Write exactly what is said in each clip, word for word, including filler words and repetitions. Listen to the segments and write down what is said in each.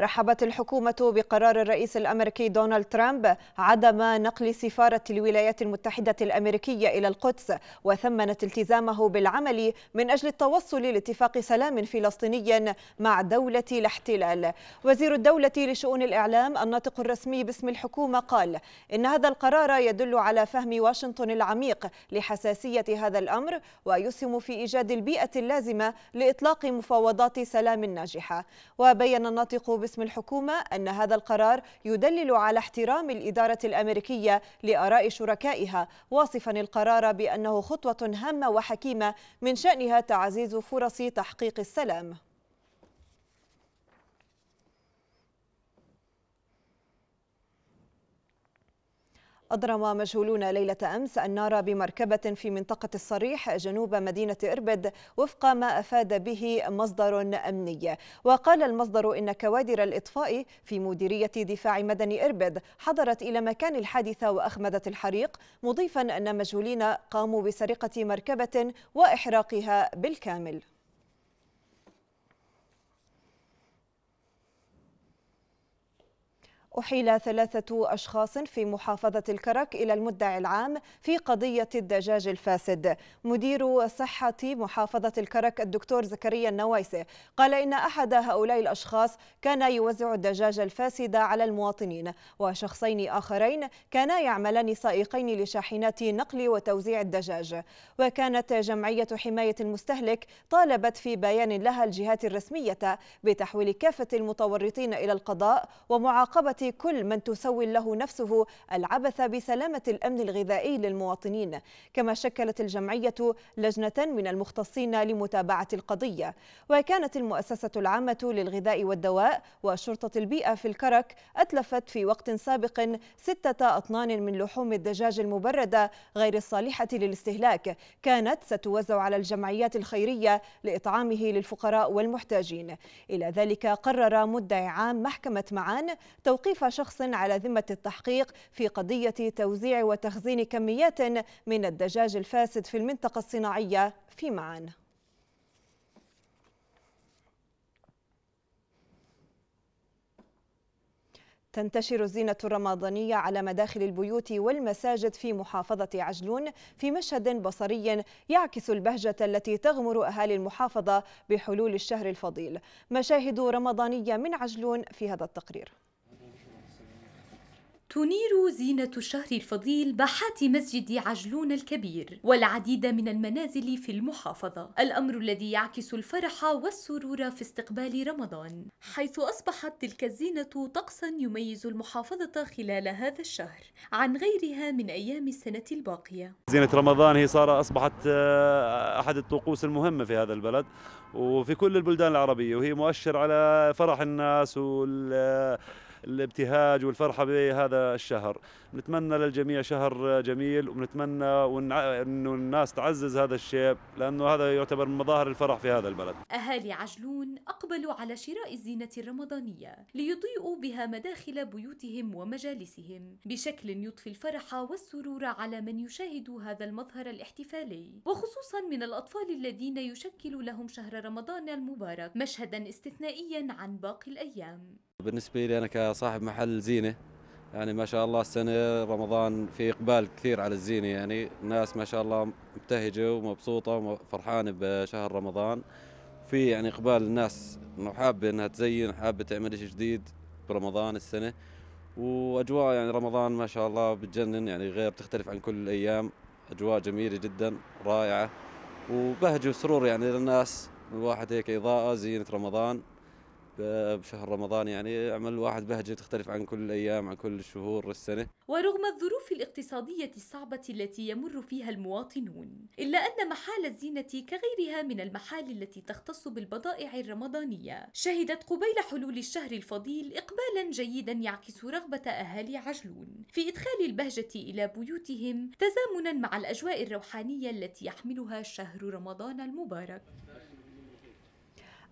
رحبت الحكومة بقرار الرئيس الأمريكي دونالد ترامب عدم نقل سفارة الولايات المتحدة الأمريكية إلى القدس، وثمنت التزامه بالعمل من أجل التوصل لاتفاق سلام فلسطيني مع دولة الاحتلال. وزير الدولة لشؤون الإعلام الناطق الرسمي باسم الحكومة قال إن هذا القرار يدل على فهم واشنطن العميق لحساسية هذا الأمر ويسهم في إيجاد البيئة اللازمة لإطلاق مفاوضات سلام ناجحة. وبين الناطق باسم الحكومة أن هذا القرار يدلل على احترام الإدارة الأمريكية لآراء شركائها، واصفا القرار بأنه خطوة هامة وحكيمة من شأنها تعزيز فرص تحقيق السلام. أضرم مجهولون ليلة أمس النار بمركبة في منطقة الصريح جنوب مدينة إربد وفق ما أفاد به مصدر أمني. وقال المصدر إن كوادر الإطفاء في مديرية دفاع مدني إربد حضرت إلى مكان الحادثة وأخمدت الحريق، مضيفا أن مجهولين قاموا بسرقة مركبة وإحراقها بالكامل. أحيل ثلاثة أشخاص في محافظة الكرك إلى المدعي العام في قضية الدجاج الفاسد. مدير صحة محافظة الكرك الدكتور زكريا النوايسي قال إن أحد هؤلاء الأشخاص كان يوزع الدجاج الفاسد على المواطنين، وشخصين آخرين كانا يعملان سائقين لشاحنات نقل وتوزيع الدجاج. وكانت جمعية حماية المستهلك طالبت في بيان لها الجهات الرسمية بتحويل كافة المتورطين إلى القضاء ومعاقبة كل من تسول له نفسه العبث بسلامة الأمن الغذائي للمواطنين. كما شكلت الجمعية لجنة من المختصين لمتابعة القضية. وكانت المؤسسة العامة للغذاء والدواء وشرطة البيئة في الكرك أتلفت في وقت سابق ستة أطنان من لحوم الدجاج المبردة غير الصالحة للاستهلاك كانت ستوزع على الجمعيات الخيرية لإطعامه للفقراء والمحتاجين. إلى ذلك قرر مدعي عام محكمة معان توقيف شخص على ذمة التحقيق في قضية توزيع وتخزين كميات من الدجاج الفاسد في المنطقة الصناعية في معان. تنتشر الزينة الرمضانية على مداخل البيوت والمساجد في محافظة عجلون في مشهد بصري يعكس البهجة التي تغمر أهالي المحافظة بحلول الشهر الفضيل. مشاهد رمضانية من عجلون في هذا التقرير. تنير زينة الشهر الفضيل باحات مسجد عجلون الكبير والعديد من المنازل في المحافظة، الأمر الذي يعكس الفرح والسرور في استقبال رمضان، حيث أصبحت تلك الزينة طقسا يميز المحافظة خلال هذا الشهر عن غيرها من أيام السنة الباقية. زينة رمضان هي صار أصبحت أحد الطقوس المهمة في هذا البلد وفي كل البلدان العربية، وهي مؤشر على فرح الناس وال الابتهاج والفرحة بهذا الشهر. نتمنى للجميع شهر جميل، ونتمنى أنه الناس تعزز هذا الشيء لأنه هذا يعتبر من مظاهر الفرح في هذا البلد. أهالي عجلون أقبلوا على شراء الزينة الرمضانية ليضيئوا بها مداخل بيوتهم ومجالسهم بشكل يضفي الفرح والسرور على من يشاهد هذا المظهر الاحتفالي، وخصوصا من الأطفال الذين يشكل لهم شهر رمضان المبارك مشهدا استثنائيا عن باقي الأيام. بالنسبة لي أنا كصاحب محل زينة، يعني ما شاء الله السنة رمضان في إقبال كثير على الزينة، يعني الناس ما شاء الله مبتهجة ومبسوطة وفرحانة بشهر رمضان، في يعني إقبال الناس إنه حابة إنها تزين، حابة تعمل شيء جديد برمضان السنة، وأجواء يعني رمضان ما شاء الله بتجنن، يعني غير بتختلف عن كل الأيام، أجواء جميلة جدا رائعة وبهجة وسرور يعني للناس. الواحد هيك إضاءة زينة رمضان بشهر رمضان يعني يعمل واحد بهجة تختلف عن كل الأيام عن كل الشهور السنة. ورغم الظروف الاقتصادية الصعبة التي يمر فيها المواطنون، إلا أن محال الزينة كغيرها من المحال التي تختص بالبضائع الرمضانية شهدت قبيل حلول الشهر الفضيل إقبالا جيدا يعكس رغبة أهالي عجلون في إدخال البهجة إلى بيوتهم تزامنا مع الأجواء الروحانية التي يحملها شهر رمضان المبارك.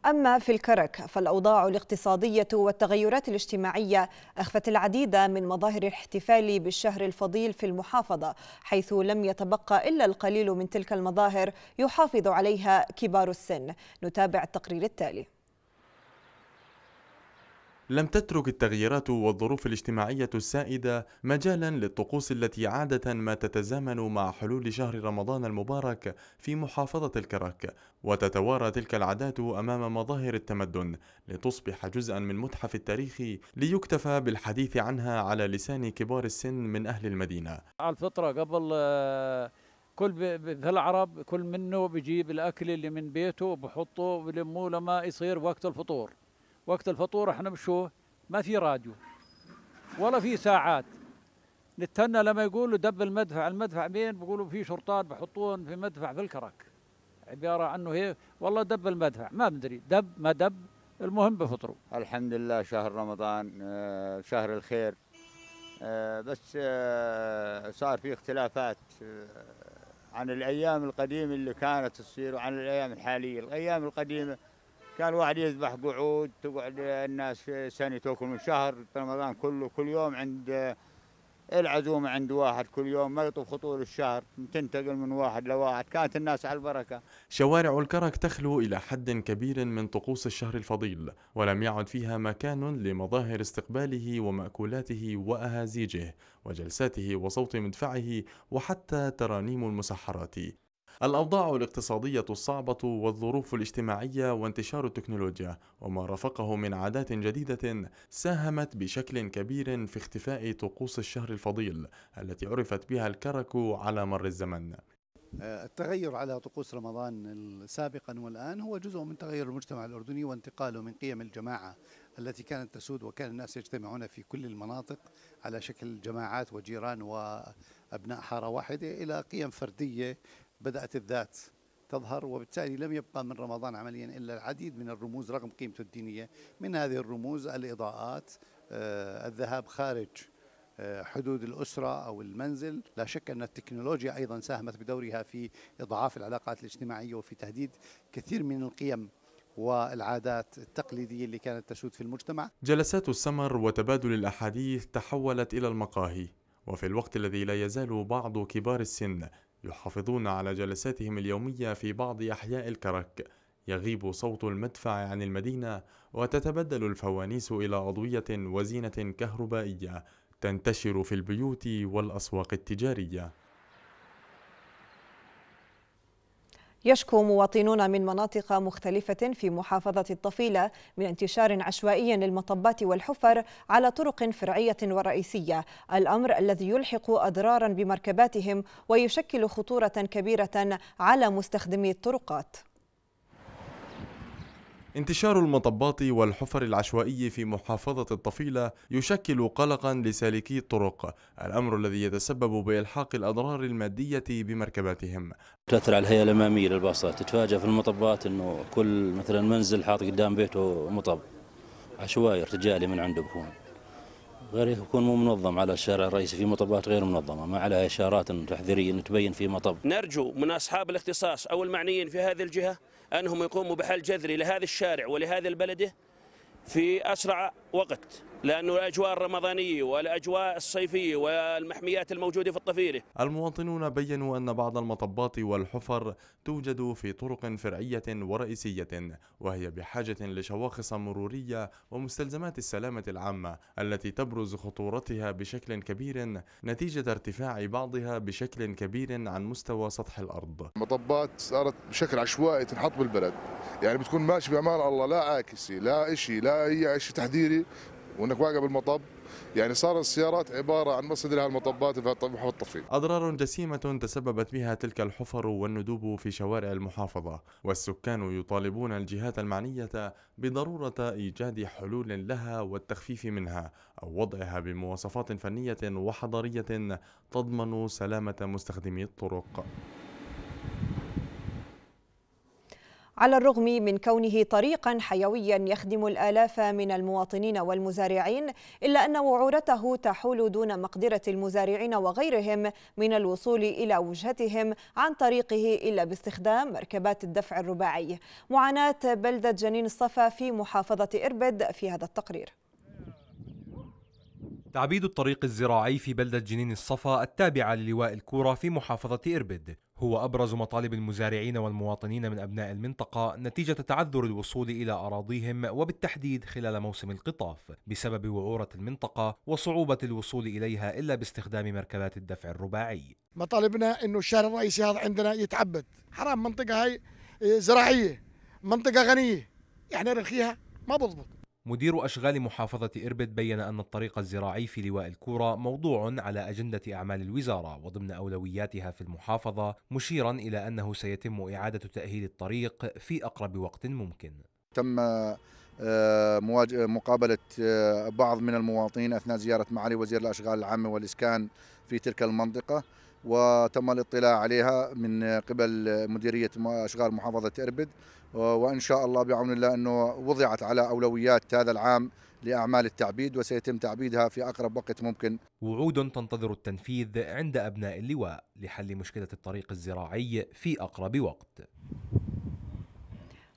أما في الكرك فالأوضاع الاقتصادية والتغيرات الاجتماعية أخفت العديد من مظاهر الاحتفال بالشهر الفضيل في المحافظة، حيث لم يتبقى إلا القليل من تلك المظاهر يحافظ عليها كبار السن. نتابع التقرير التالي. لم تترك التغييرات والظروف الاجتماعية السائدة مجالا للطقوس التي عادة ما تتزامن مع حلول شهر رمضان المبارك في محافظة الكرك، وتتوارى تلك العادات أمام مظاهر التمدن لتصبح جزءا من متحف التاريخ ليكتفى بالحديث عنها على لسان كبار السن من أهل المدينة. على الفطرة قبل كل في العرب كل منه بيجيب الأكل اللي من بيته وبحطه وبلموه لما يصير وقت الفطور. وقت الفطور احنا بشوه ما في راديو ولا في ساعات، نتنى لما يقولوا دب المدفع، المدفع بين بيقولوا في شرطات بحطون في مدفع في الكرك، عباره عنه هيك والله دب المدفع، ما بدري دب ما دب، المهم بفطروا. الحمد لله شهر رمضان شهر الخير، بس صار في اختلافات عن الايام القديمه اللي كانت تصير وعن الايام الحاليه. الايام القديمه كان الواحد يذبح قعود، تقعد الناس سنة تأكل من شهر رمضان كله، كل يوم عند العزومة عند واحد كل يوم، ما يطوف خطول الشهر، تنتقل من واحد لواحد، كانت الناس على البركة. شوارع الكرك تخلو إلى حد كبير من طقوس الشهر الفضيل، ولم يعد فيها مكان لمظاهر استقباله ومأكولاته وأهازيجه وجلساته وصوت مدفعه وحتى ترانيم المسحرات. الأوضاع الاقتصادية الصعبة والظروف الاجتماعية وانتشار التكنولوجيا وما رافقه من عادات جديدة ساهمت بشكل كبير في اختفاء طقوس الشهر الفضيل التي عرفت بها الكرك على مر الزمن. التغير على طقوس رمضان سابقا والآن هو جزء من تغير المجتمع الأردني وانتقاله من قيم الجماعة التي كانت تسود، وكان الناس يجتمعون في كل المناطق على شكل جماعات وجيران وأبناء حارة واحدة، إلى قيم فردية بدأت الذات تظهر، وبالتالي لم يبقى من رمضان عمليا إلا العديد من الرموز رغم قيمته الدينية. من هذه الرموز الإضاءات، الذهاب خارج حدود الأسرة أو المنزل. لا شك أن التكنولوجيا أيضا ساهمت بدورها في إضعاف العلاقات الاجتماعية وفي تهديد كثير من القيم والعادات التقليدية اللي كانت تسود في المجتمع. جلسات السمر وتبادل الأحاديث تحولت إلى المقاهي، وفي الوقت الذي لا يزال بعض كبار السن يحافظون على جلساتهم اليومية في بعض أحياء الكرك، يغيب صوت المدفع عن المدينة وتتبدل الفوانيس إلى أضوية وزينة كهربائية تنتشر في البيوت والأسواق التجارية. يشكو مواطنون من مناطق مختلفة في محافظة الطفيلة من انتشار عشوائي للمطبات والحفر على طرق فرعية ورئيسية، الأمر الذي يلحق أضرارا بمركباتهم ويشكل خطورة كبيرة على مستخدمي الطرقات. انتشار المطبات والحفر العشوائي في محافظة الطفيلة يشكل قلقا لسالكي الطرق، الأمر الذي يتسبب بإلحاق الأضرار المادية بمركباتهم. تؤثر على الهيئة الأمامية للباصات، تتفاجأ في المطبات أنه كل مثلا منزل حاط قدام بيته مطب عشوائي ارتجالي من عنده، بكون غير يكون مو منظم. على الشارع الرئيسي في مطبات غير منظمة ما عليها إشارات تحذيرية تبين في مطب. نرجو من أصحاب الاختصاص أو المعنيين في هذه الجهة أنهم يقوموا بحل جذري لهذا الشارع ولهذه البلدة في أسرع وقت، لأنه الأجواء الرمضانية والأجواء الصيفية والمحميات الموجودة في الطفيلة. المواطنون بيّنوا أن بعض المطبات والحفر توجد في طرق فرعية ورئيسية، وهي بحاجة لشواخص مرورية ومستلزمات السلامة العامة التي تبرز خطورتها بشكل كبير نتيجة ارتفاع بعضها بشكل كبير عن مستوى سطح الأرض. المطبات صارت بشكل عشوائي تنحط بالبلد، يعني بتكون ماشي بأمان الله، لا عاكسي لا إشي لا أي شيء تحذيري، وانك واقع بالمطب، يعني صار السيارات عباره عن مصدر لهالمطبات في محافظه الطفيل. اضرار جسيمه تسببت بها تلك الحفر والندوب في شوارع المحافظه، والسكان يطالبون الجهات المعنيه بضروره ايجاد حلول لها والتخفيف منها او وضعها بمواصفات فنيه وحضريه تضمن سلامه مستخدمي الطرق. على الرغم من كونه طريقا حيويا يخدم الآلاف من المواطنين والمزارعين، إلا أن وعورته تحول دون مقدرة المزارعين وغيرهم من الوصول إلى وجهتهم عن طريقه إلا باستخدام مركبات الدفع الرباعي. معاناة بلدة جنين الصفا في محافظة إربد في هذا التقرير. تعبيد الطريق الزراعي في بلدة جنين الصفا التابعة للواء الكورة في محافظة إربد هو أبرز مطالب المزارعين والمواطنين من أبناء المنطقة نتيجة تعذر الوصول إلى أراضيهم وبالتحديد خلال موسم القطاف بسبب وعورة المنطقة وصعوبة الوصول إليها إلا باستخدام مركبات الدفع الرباعي. مطالبنا إنه الشارع الرئيسي هذا عندنا يتعبد، حرام منطقة هاي زراعية، منطقة غنية، يعني رخيها ما بضبط. مدير أشغال محافظة إربد بيّن أن الطريق الزراعي في لواء الكورة موضوع على أجندة أعمال الوزارة وضمن أولوياتها في المحافظة، مشيراً إلى أنه سيتم إعادة تأهيل الطريق في أقرب وقت ممكن. تم مقابلة بعض من المواطنين أثناء زيارة معالي وزير الأشغال العامة والإسكان في تلك المنطقة، وتم الاطلاع عليها من قبل مديرية أشغال محافظة إربد، وإن شاء الله بعون الله أنه وضعت على أولويات هذا العام لأعمال التعبيد وسيتم تعبيدها في أقرب وقت ممكن. وعود تنتظر التنفيذ عند أبناء اللواء لحل مشكلة الطريق الزراعي في أقرب وقت.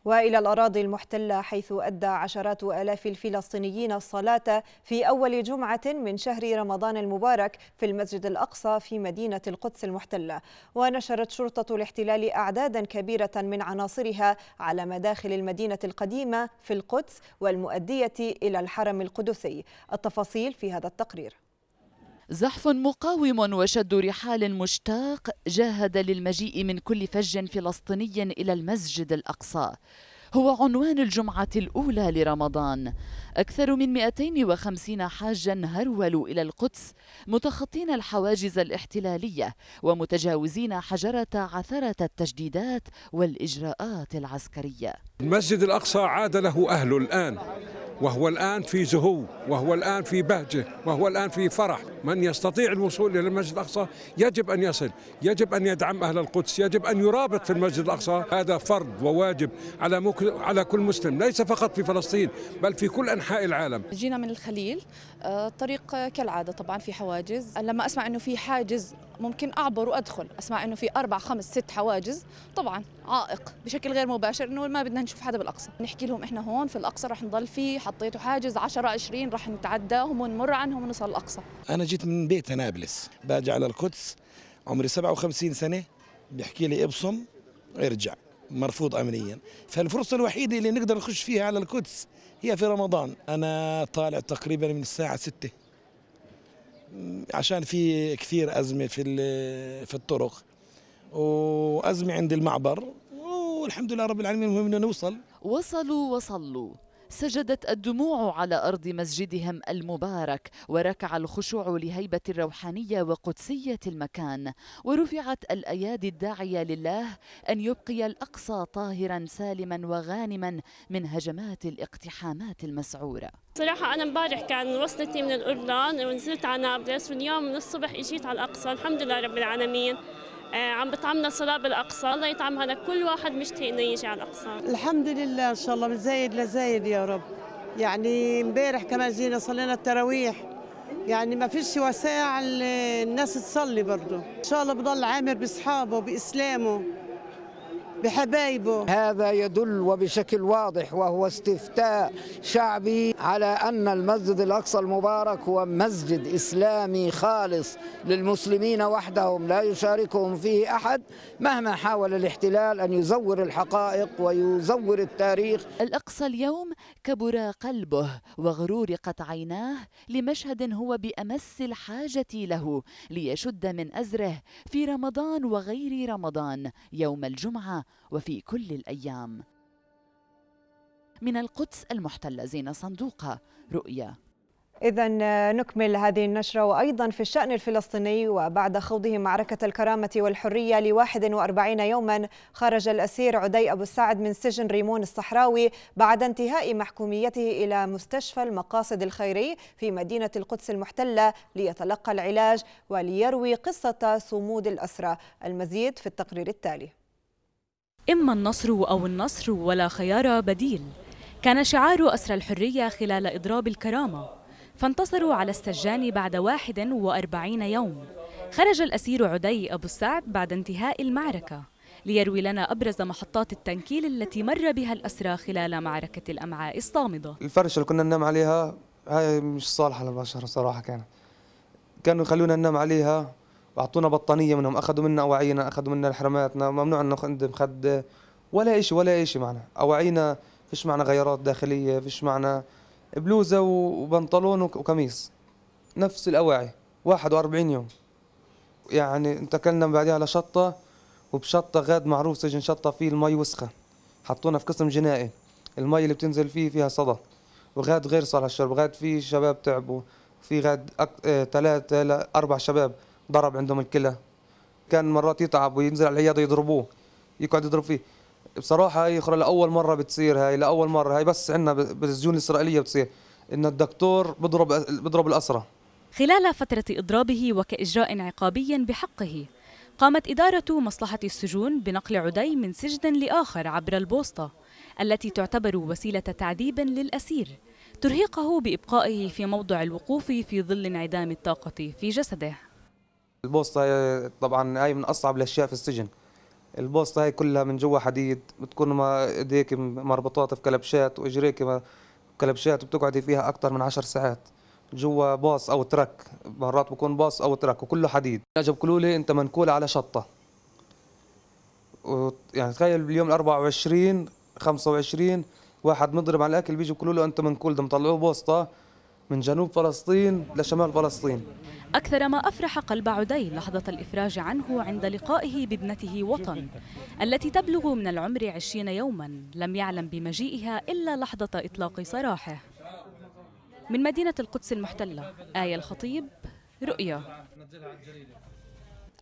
وإلى الأراضي المحتلة، حيث أدى عشرات آلاف الفلسطينيين الصلاة في أول جمعة من شهر رمضان المبارك في المسجد الأقصى في مدينة القدس المحتلة، ونشرت شرطة الاحتلال أعدادا كبيرة من عناصرها على مداخل المدينة القديمة في القدس والمؤدية إلى الحرم القدسي. التفاصيل في هذا التقرير. زحف مقاوم وشد رحال مشتاق جاهد للمجيء من كل فج فلسطيني إلى المسجد الأقصى، هو عنوان الجمعة الأولى لرمضان. أكثر من مئتين وخمسين حاجاً هرولوا إلى القدس متخطين الحواجز الاحتلالية ومتجاوزين حجرة عثرة التجديدات والإجراءات العسكرية. المسجد الأقصى عاد له أهله الآن، وهو الآن في زهو، وهو الآن في بهجة، وهو الآن في فرح. من يستطيع الوصول إلى المسجد الأقصى يجب أن يصل، يجب أن يدعم أهل القدس، يجب أن يرابط في المسجد الأقصى. هذا فرض وواجب على مك... على كل مسلم، ليس فقط في فلسطين بل في كل أنحاء العالم. جينا من الخليل، الطريق كالعادة طبعا في حواجز. لما أسمع أنه في حاجز ممكن أعبر وأدخل، أسمع أنه في أربع خمس ست حواجز، طبعا عائق بشكل غير مباشر أنه ما بدنا نشوف حدا بالأقصى. نحكي لهم إحنا هون في الأقصى رح نضل فيه، حطيتوا حاجز عشرة عشرين رح نتعداهم ونمر عنهم ونوصل الأقصى. أنا جيت من بيت نابلس باجي على القدس، عمري سبعة وخمسين سنة، بيحكي لي ابصم ارجع، مرفوض أمنيا. فالفرصة الوحيدة اللي نقدر نخش فيها على القدس هي في رمضان. أنا طالع تقريبا من الساعة ستة عشان في كثير أزمة في في الطرق وأزمة عند المعبر، والحمد لله رب العالمين. المهم إنه نوصل. وصلوا وصلوا، سجدت الدموع على أرض مسجدهم المبارك، وركع الخشوع لهيبة الروحانية وقدسية المكان، ورفعت الأيادي الداعية لله أن يبقي الأقصى طاهرا سالما وغانما من هجمات الاقتحامات المسعورة. صراحة أنا امبارح كان وصلتني من الأردن ونزلت على نابلس، واليوم من الصبح اجيت على الأقصى. الحمد لله رب العالمين عم بطعمنا صلاة بالأقصى، الله يطعمها لكل واحد مشتاق إنه يجي على الأقصى. الحمد لله إن شاء الله من زايد لزايد يا رب. يعني امبارح كمان جينا صلينا التراويح، يعني ما فيش سوى ساعة الناس تصلي برضه. إن شاء الله بضل عامر بأصحابه بإسلامه بحبايبه. هذا يدل وبشكل واضح وهو استفتاء شعبي على أن المسجد الأقصى المبارك هو مسجد إسلامي خالص للمسلمين وحدهم، لا يشاركهم فيه أحد مهما حاول الاحتلال أن يزور الحقائق ويزور التاريخ. الأقصى اليوم كبر قلبه وغرورقت عيناه لمشهد هو بأمس الحاجة له ليشد من أزره في رمضان وغير رمضان، يوم الجمعة وفي كل الأيام. من القدس المحتلة، زينة صندوقة، رؤيا. إذن نكمل هذه النشرة. وأيضا في الشأن الفلسطيني، وبعد خوضه معركة الكرامة والحرية لواحد وأربعين يوما، خرج الأسير عدي أبو السعد من سجن ريمون الصحراوي بعد انتهاء محكوميته إلى مستشفى المقاصد الخيري في مدينة القدس المحتلة ليتلقى العلاج وليروي قصة صمود الأسرى. المزيد في التقرير التالي. إما النصر أو النصر ولا خيار بديل، كان شعار أسرى الحرية خلال إضراب الكرامة، فانتصروا على السجان بعد واحد وأربعين يوم. خرج الأسير عدي أبو السعد بعد انتهاء المعركة ليروي لنا أبرز محطات التنكيل التي مر بها الأسرى خلال معركة الأمعاء الصامدة. الفرشة اللي كنا ننام عليها هاي مش صالحة للبشر صراحة، كانت كانوا يخلونا ننام عليها واعطونا بطانيه منهم، اخذوا منا اواعينا، اخذوا منا حراماتنا، ممنوع ناخذ مخده ولا شيء ولا شيء معنا، اواعينا فيش معنا، غيارات داخليه فيش معنا، بلوزه وبنطلون وقميص نفس الاواعي واحد وأربعين يوم. يعني انتقلنا بعدها لشطه، وبشطه غاد معروف سجن شطه فيه المي وسخه، حطونا في قسم جنائي، المي اللي بتنزل فيه فيها صدى، وغاد غير صالح الشرب، غاد في شباب تعبوا، في غاد ثلاثه لاربع شباب ضرب عندهم الكلى، كان مرات يتعب وينزل على العياده يضربوه، يقعد يضرب فيه. بصراحه هي اخرى لاول مره بتصير، هاي لاول مره، هاي بس عندنا بالسجون الاسرائيليه بتصير، ان الدكتور بضرب بضرب الاسرى. خلال فتره اضرابه وكاجراء عقابي بحقه، قامت اداره مصلحه السجون بنقل عدي من سجن لاخر عبر البوسطه، التي تعتبر وسيله تعذيب للاسير، ترهقه بابقائه في موضع الوقوف في ظل انعدام الطاقه في جسده. البوسطه هي طبعا هي من اصعب الاشياء في السجن. البوسطه هي كلها من جوا حديد، بتكون ايديك مربوطات في كلبشات واجريك كلبشات، وبتقعدي فيها اكثر من عشر ساعات جوا باص او ترك، مرات بكون باص او ترك وكله حديد. اجوا بيقولوا لي انت منكول على شطه. يعني تخيل باليوم أربعة وعشرين خمسة وعشرين واحد مضرب على الاكل بيجوا بيقولوا له انت منكول، ده مطلعوه بوسطه من جنوب فلسطين لشمال فلسطين. أكثر ما أفرح قلب عدي لحظة الإفراج عنه عند لقائه بابنته وطن التي تبلغ من العمر عشرين يوما، لم يعلم بمجيئها إلا لحظة إطلاق سراحه. من مدينة القدس المحتلة، آية الخطيب، رؤيا.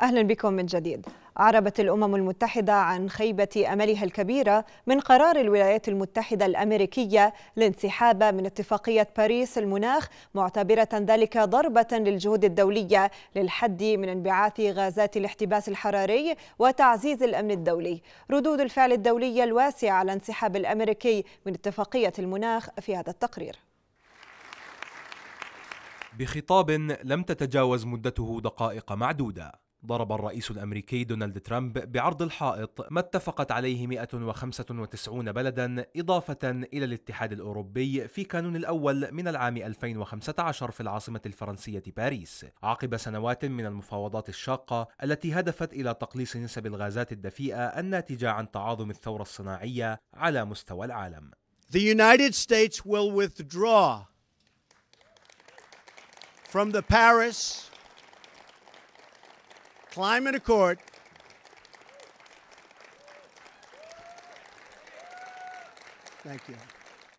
أهلا بكم من جديد. أعربت الأمم المتحدة عن خيبة أملها الكبيرة من قرار الولايات المتحدة الأمريكية للانسحاب من اتفاقية باريس المناخ، معتبرة ذلك ضربة للجهود الدولية للحد من انبعاث غازات الاحتباس الحراري وتعزيز الأمن الدولي. ردود الفعل الدولية الواسعة على انسحاب الأمريكي من اتفاقية المناخ في هذا التقرير. بخطاب لم تتجاوز مدته دقائق معدودة، ضرب الرئيس الأمريكي دونالد ترامب بعرض الحائط ما اتفقت عليه مئة وخمسة وتسعين بلداً، إضافة إلى الاتحاد الأوروبي في كانون الأول من العام ألفين وخمسة عشر في العاصمة الفرنسية باريس، عقب سنوات من المفاوضات الشاقة التي هدفت إلى تقليص نسب الغازات الدفيئة الناتجة عن تعاظم الثورة الصناعية على مستوى العالم. The United States will withdraw from the Paris Climate Accord Thank you.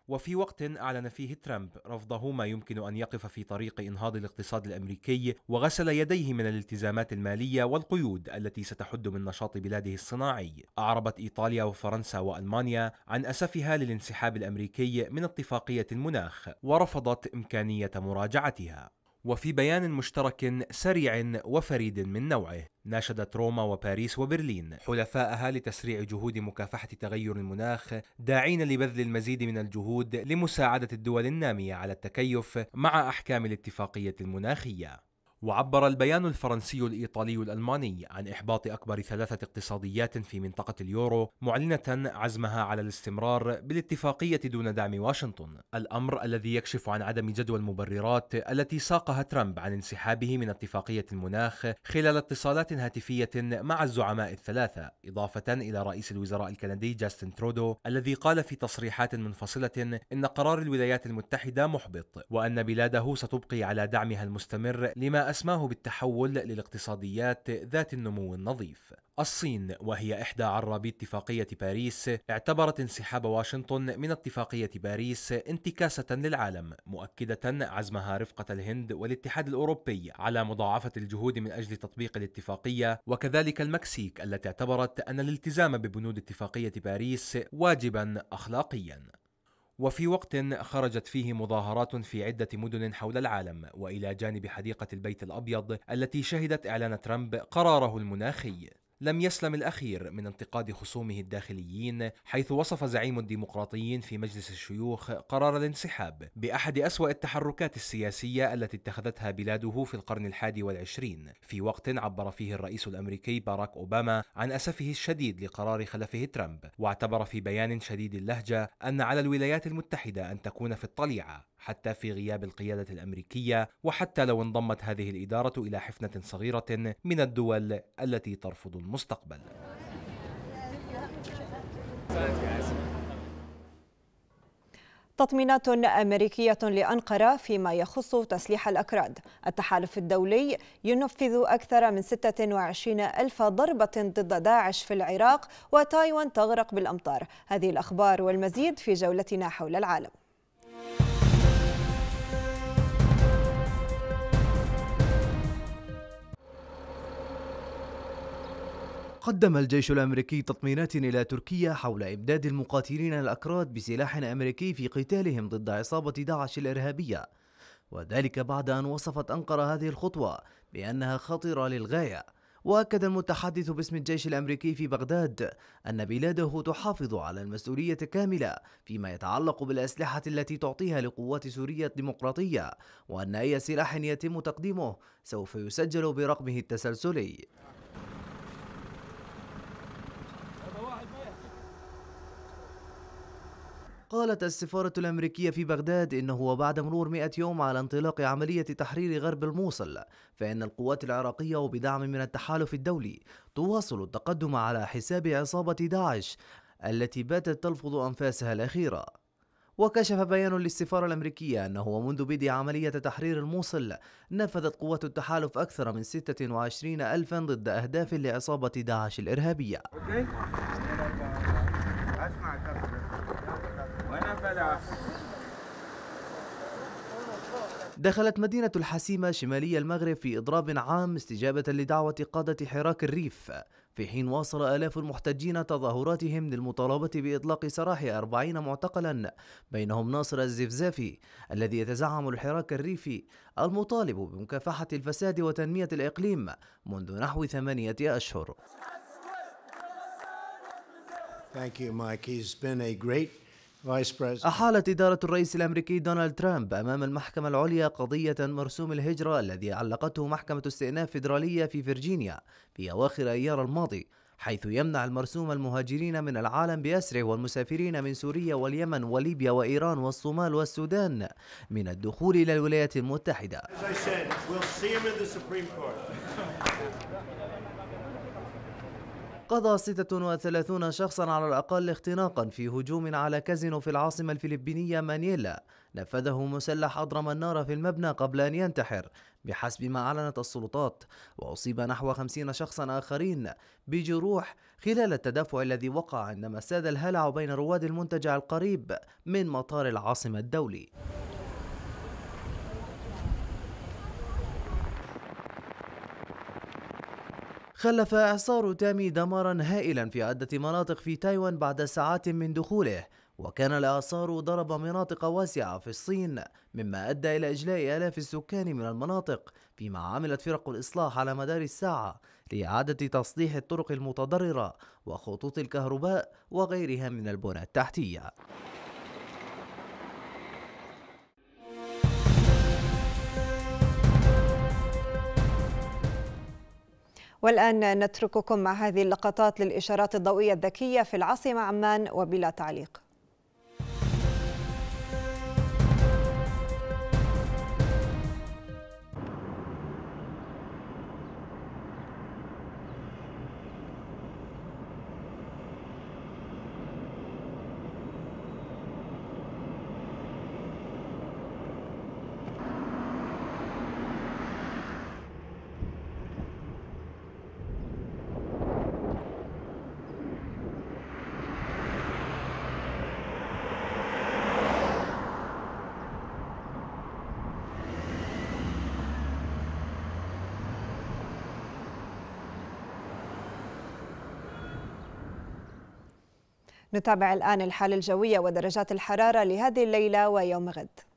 وفي وقت أعلن فيه ترامب رفضه ما يمكن أن يقف في طريق إنهاض الاقتصاد الأمريكي، وغسل يديه من الالتزامات المالية والقيود التي ستحد من نشاط بلاده الصناعي. أعربت إيطاليا وفرنسا وألمانيا عن أسفها للانسحاب الأمريكي من اتفاقية المناخ، ورفضت إمكانية مراجعتها. وفي بيان مشترك سريع وفريد من نوعه، ناشدت روما وباريس وبرلين حلفائها لتسريع جهود مكافحة تغير المناخ، داعين لبذل المزيد من الجهود لمساعدة الدول النامية على التكيف مع أحكام الاتفاقية المناخية. وعبر البيان الفرنسي الإيطالي الألماني عن إحباط أكبر ثلاثة اقتصاديات في منطقة اليورو، معلنة عزمها على الاستمرار بالاتفاقية دون دعم واشنطن، الأمر الذي يكشف عن عدم جدوى المبررات التي ساقها ترامب عن انسحابه من اتفاقية المناخ خلال اتصالات هاتفية مع الزعماء الثلاثة، إضافة إلى رئيس الوزراء الكندي جاستن ترودو الذي قال في تصريحات منفصلة إن قرار الولايات المتحدة محبط، وأن بلاده ستبقي على دعمها المستمر لما أسماه بالتحول للاقتصاديات ذات النمو النظيف. الصين، وهي إحدى عرابي اتفاقية باريس، اعتبرت انسحاب واشنطن من اتفاقية باريس انتكاسة للعالم، مؤكدة عزمها رفقة الهند والاتحاد الأوروبي على مضاعفة الجهود من أجل تطبيق الاتفاقية، وكذلك المكسيك التي اعتبرت أن الالتزام ببنود اتفاقية باريس واجبا أخلاقيا. وفي وقت خرجت فيه مظاهرات في عدة مدن حول العالم، وإلى جانب حديقة البيت الأبيض التي شهدت إعلان ترامب قراره المناخي، لم يسلم الأخير من انتقاد خصومه الداخليين، حيث وصف زعيم الديمقراطيين في مجلس الشيوخ قرار الانسحاب بأحد أسوأ التحركات السياسية التي اتخذتها بلاده في القرن الحادي والعشرين، في وقت عبر فيه الرئيس الأمريكي باراك أوباما عن أسفه الشديد لقرار خلفه ترامب، واعتبر في بيان شديد اللهجة أن على الولايات المتحدة أن تكون في الطليعة، حتى في غياب القيادة الأمريكية، وحتى لو انضمت هذه الإدارة إلى حفنة صغيرة من الدول التي ترفض المستقبل. تطمينات أمريكية لأنقرة فيما يخص تسليح الأكراد. التحالف الدولي ينفذ أكثر من ستة وعشرين ألف ضربة ضد داعش في العراق، وتايوان تغرق بالأمطار. هذه الأخبار والمزيد في جولتنا حول العالم. قدم الجيش الأمريكي تطمينات إلى تركيا حول إمداد المقاتلين الأكراد بسلاح أمريكي في قتالهم ضد عصابة داعش الإرهابية، وذلك بعد أن وصفت أنقرة هذه الخطوة بأنها خطيرة للغاية. وأكد المتحدث باسم الجيش الأمريكي في بغداد أن بلاده تحافظ على المسؤولية كاملة فيما يتعلق بالأسلحة التي تعطيها لقوات سوريا الديمقراطية، وأن أي سلاح يتم تقديمه سوف يسجل برقمه التسلسلي. قالت السفارة الأمريكية في بغداد إنه وبعد مرور مئة يوم على انطلاق عملية تحرير غرب الموصل، فإن القوات العراقية وبدعم من التحالف الدولي تواصل التقدم على حساب عصابة داعش التي باتت تلفظ أنفاسها الأخيرة. وكشف بيان للسفارة الأمريكية أنه ومنذ بدء عملية تحرير الموصل نفذت قوات التحالف أكثر من ستة وعشرين ألفا ضد أهداف لعصابة داعش الإرهابية. دخلت مدينة الحسيمة شمالي المغرب في إضراب عام استجابة لدعوة قادة حراك الريف، في حين واصل آلاف المحتجين تظاهراتهم للمطالبة بإطلاق سراح أربعين معتقلا، بينهم ناصر الزفزافي الذي يتزعم الحراك الريفي المطالب بمكافحة الفساد وتنمية الإقليم منذ نحو ثمانية أشهر. أحالت إدارة الرئيس الأمريكي دونالد ترامب أمام المحكمة العليا قضية مرسوم الهجرة الذي علقته محكمة استئناف فيدرالية في فرجينيا في أواخر أيار الماضي، حيث يمنع المرسوم المهاجرين من العالم بأسره والمسافرين من سوريا واليمن وليبيا وإيران والصومال والسودان من الدخول إلى الولايات المتحدة. قضى ستة وثلاثين شخصا على الأقل اختناقا في هجوم على كازينو في العاصمة الفلبينية مانيلا نفذه مسلح أضرم النار في المبنى قبل أن ينتحر بحسب ما أعلنت السلطات، وأصيب نحو خمسين شخصا آخرين بجروح خلال التدافع الذي وقع عندما ساد الهلع بين رواد المنتجع القريب من مطار العاصمة الدولي. خلف إعصار تامي دمارا هائلا في عدة مناطق في تايوان بعد ساعات من دخوله، وكان الإعصار ضرب مناطق واسعة في الصين مما أدى إلى إجلاء آلاف السكان من المناطق، فيما عملت فرق الإصلاح على مدار الساعة لإعادة تصليح الطرق المتضررة وخطوط الكهرباء وغيرها من البنى التحتية. والآن نترككم مع هذه اللقطات للإشارات الضوئية الذكية في العاصمة عمان وبلا تعليق. نتابع الآن الحالة الجوية ودرجات الحرارة لهذه الليلة ويوم غد.